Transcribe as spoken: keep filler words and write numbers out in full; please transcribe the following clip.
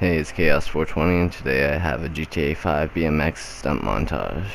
Hey, it's Chaos four twenty and today I have a G T A five B M X stunt montage.